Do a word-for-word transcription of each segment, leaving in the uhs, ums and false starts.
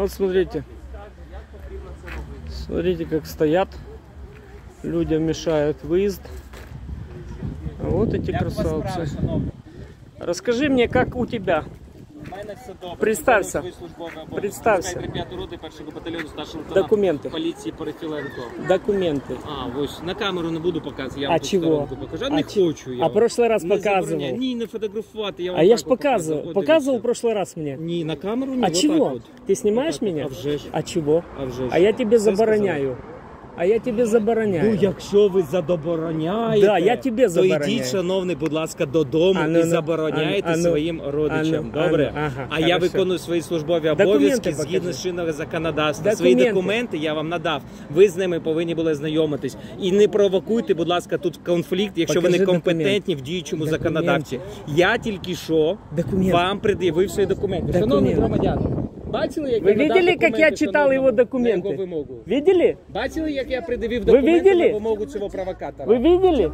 Вот смотрите, смотрите, как стоят, людям мешают выезд. А вот эти красавцы. Расскажи мне, как у тебя? Представься. Представься. Документы. Документы. А, ось, на камеру не буду показывать. Я а чего? Покажу. А, не хочу, я а прошлый раз не показывал. Не, не я а я ж показывал. Показывал, показывал в прошлый раз мне. Не, на камеру не. А вот чего? Вот. Ты снимаешь вот меня? А, а чего? А, а я тебе Все забороняю. Сказали. А я тебе забороняю. Ну, якщо ви забороняєте, да, я тебе забороняю, то йдіть, шановний, будь ласка, додому ану, і забороняйте ану, своїм родичам. Ану, добре? Ану, ага, а хорошо. Я виконую свої службові обов'язки згідно з чинного законодавства. Документи. Свої документи я вам надав. Ви з ними повинні були знайомитись. І не провокуйте, будь ласка, тут конфлікт, якщо покажи ви не компетентні в діючому документи. Законодавстві. Я тільки що документи. Вам пред'явив свої документи. Шановні громадяни, бачили, як ви видели, як я читав його документи? Видели? Бачили, як я придивив документи на вимогу цього провокатора? Ви видели?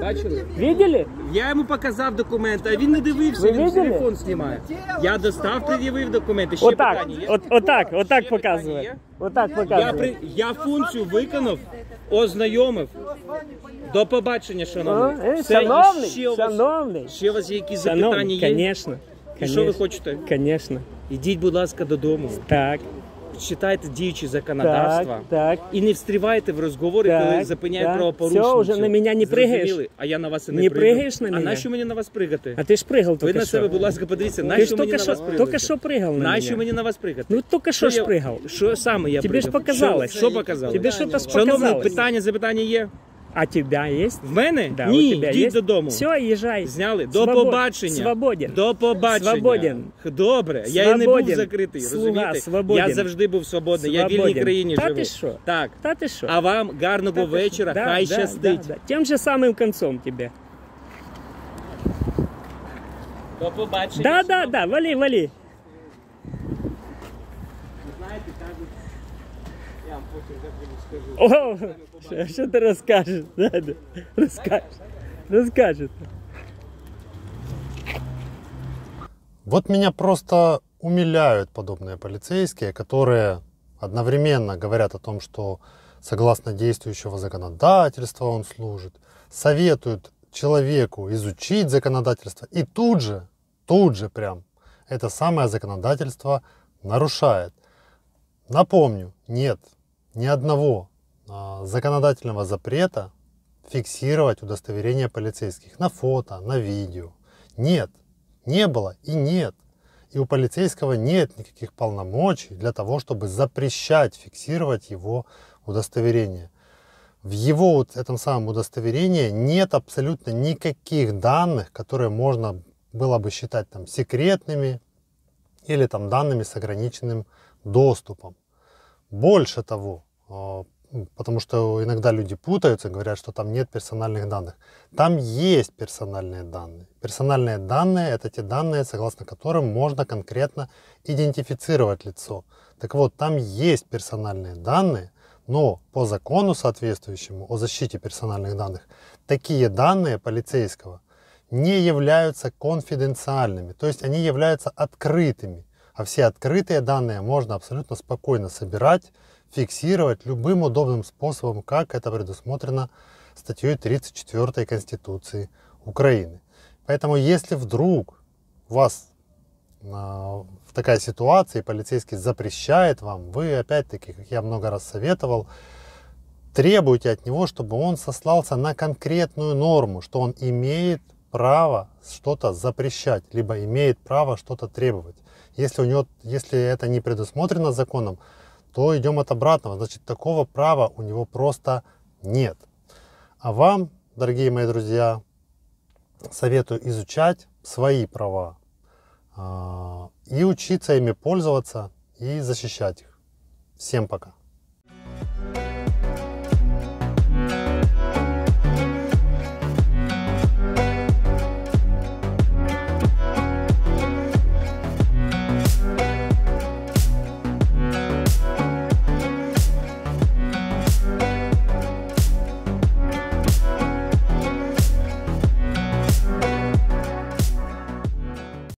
Бачили? Видели? Я йому показав документи, а він не дивився, він телефон знімає. Я достав, придивив документи, ще питання є? Отак, отак показує. Отак показує. Я функцію виконав, ознайомив. До побачення, шановний. Шановний, шановний. Ще у вас якісь запитання є? Конечно. І що ви хочете? Конечно. Ідіть, будь ласка, додому. Так. Читайте діючі законодавства. Так, так. І не встрівайте в розговори, так, коли запиняють правопорушення. Все, вже на мене не пригаєш. А я на вас і не, не пригаєш на мене? А нащо мені на вас пригати? А ти ж пригав тільки що. Ви на себе, будь ласка, подивіться, нащо мені на вас пригати? Тільки що пригав на мене. Нащо мені на вас пригати? Ну, тільки що ж пригав. Що саме я пригав? Тобі ж показалось. Що показалось? Тобі що-то показалось. Шановні, питання, запитання є? А тебя есть? В мене? Да, ні, йдіть додому. Все, їжджай. Зняли. До Свобод... побачення. Свободен. До побачення. Свободен. Добре. Свободен. Я і не був закритий, Слуга, розумієте? Свободен. Я завжди був свободний. Свободен. Я в вільній країні Та живу. Та ти що? Так. Та ти що? А вам гарного Та вечора. Да, Хай да, щастить. Да, да. Тим же самим концом тебе. До побачення. Да, да, да. Вали, вали. О, что ты расскажешь? Надо. Расскажешь. Расскажет. Вот меня просто умиляют подобные полицейские, которые одновременно говорят о том, что согласно действующего законодательства он служит, советуют человеку изучить законодательство, и тут же, тут же прям это самое законодательство нарушает. Напомню, нет ни одного а, законодательного запрета фиксировать удостоверение полицейских на фото, на видео. Нет, не было и нет. И у полицейского нет никаких полномочий для того, чтобы запрещать фиксировать его удостоверение. В его вот этом самом удостоверении нет абсолютно никаких данных, которые можно было бы считать там секретными или там данными с ограниченным доступом. Больше того, потому что иногда люди путаются, говорят, что там нет персональных данных. Там есть персональные данные. Персональные данные — это те данные, согласно которым можно конкретно идентифицировать лицо. Так вот, там есть персональные данные, но по закону соответствующему о защите персональных данных, такие данные полицейского не являются конфиденциальными, то есть они являются открытыми. А все открытые данные можно абсолютно спокойно собирать, фиксировать любым удобным способом, как это предусмотрено статьей тридцать четыре Конституции Украины. Поэтому если вдруг у вас э, такая ситуация, и полицейский запрещает вам, вы опять-таки, как я много раз советовал, требуйте от него, чтобы он сослался на конкретную норму, что он имеет право что-то запрещать, либо имеет право что-то требовать. Если у него, если это не предусмотрено законом, то идем от обратного. Значит, такого права у него просто нет. А вам, дорогие мои друзья, советую изучать свои права э- и учиться ими пользоваться и защищать их. Всем пока.